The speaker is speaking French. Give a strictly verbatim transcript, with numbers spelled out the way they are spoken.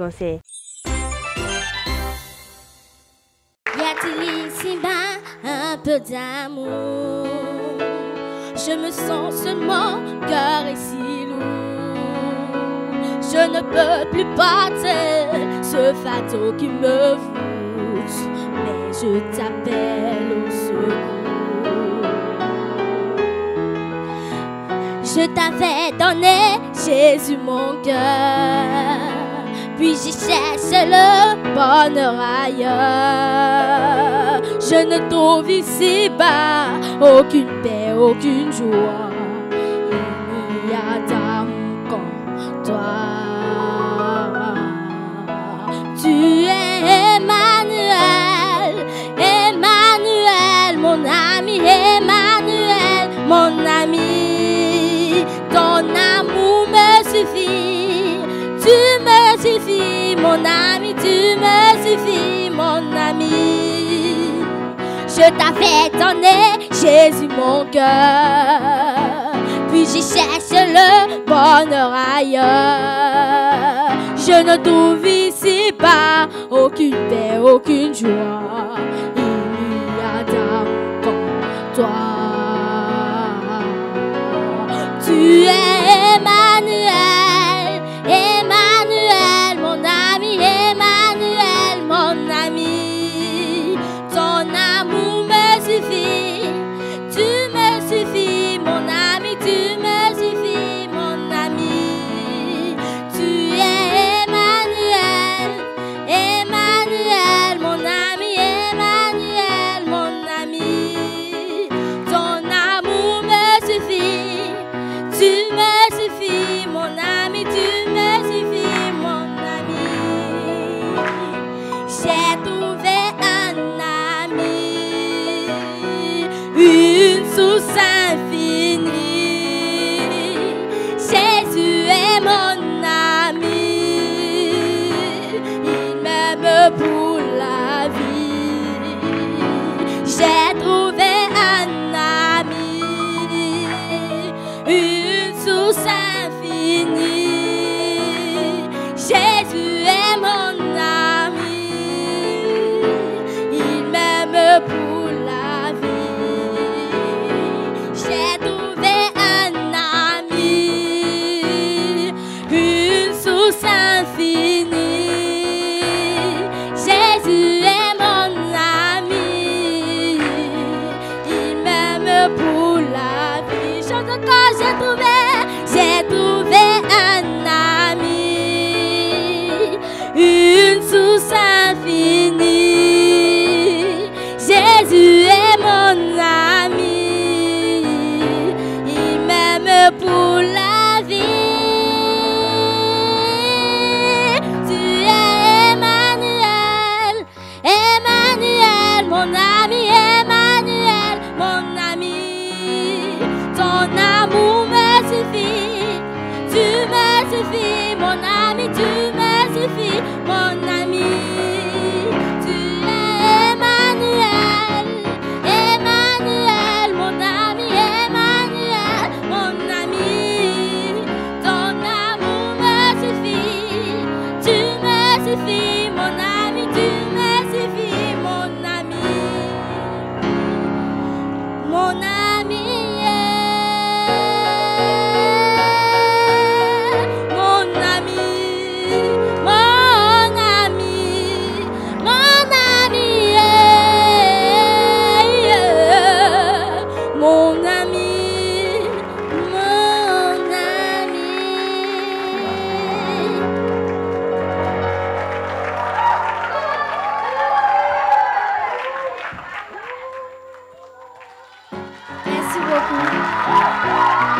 danser. Y a-t-il ici-bas un peu d'amour? Je me sens seulement, cœur est si lourd. Je ne peux plus porter ce fardeau qui me voûte, mais je t'appelle au secours. Je t'avais donné, Jésus, mon cœur, puis j'y cherche le bonheur ailleurs. Je ne trouve ici-bas aucune paix, aucune joie. Il n'y a d'âme qu'en toi. Tu es Emmanuel, Emmanuel, mon ami, Emmanuel, mon ami. Ton amour me suffit, tu me suffis, mon ami, tu me suffis, mon ami. Je t'avais donné, Jésus, mon cœur, puis j'y cherche le bonheur ailleurs. Je ne trouve ici-bas aucune paix, aucune joie. Il n'y a d'âme qu'en toi. Tu es Emmanuel, Emmanuel, mon ami, Emmanuel, mon ami. Ton amour me suffit, tu me suffis, mon ami, tu me suffis, mon ami. Tu es Emmanuel, Emmanuel, mon ami, Emmanuel, mon ami. Ton amour me suffit, tu me suffis, mon ami, tu me suffis, mon ami. J'ai trouvé un ami, une source infinie. Jésus est mon ami, il m'aime pour la vie. J'ai trouvé un ami, une source infinie. Jésus est mon ami, il m'aime pour pour la vie. Chante encore, j'ai trouvé, j'ai trouvé un ami, une source infinie. Jésus est mon ami, il m'aime pour la vie. Tu es Emmanuel, Emmanuel, mon ami, Emmanuel, mon ami. Ton amour me suffit, tu me suffis, mon ami, tu me suffis, mon ami. Tu es Emmanuel, Emmanuel, mon ami, Emmanuel, mon ami. Ton amour me suffit, tu me suffis, mon ami, tu me suffis, mon ami. Mon ami. Merci beaucoup.